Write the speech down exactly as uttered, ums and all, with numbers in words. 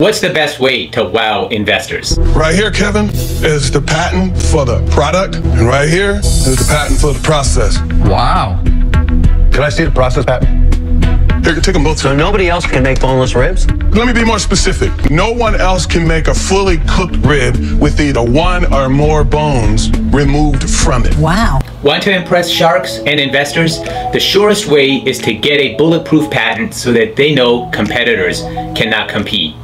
What's the best way to wow investors? Right here, Kevin, is the patent for the product, and right here is the patent for the process. Wow. Can I see the process patent? Here, take them both. So nobody else can make boneless ribs? Let me be more specific. No one else can make a fully cooked rib with either one or more bones removed from it. Wow. Want to impress sharks and investors? The surest way is to get a bulletproof patent so that they know competitors cannot compete.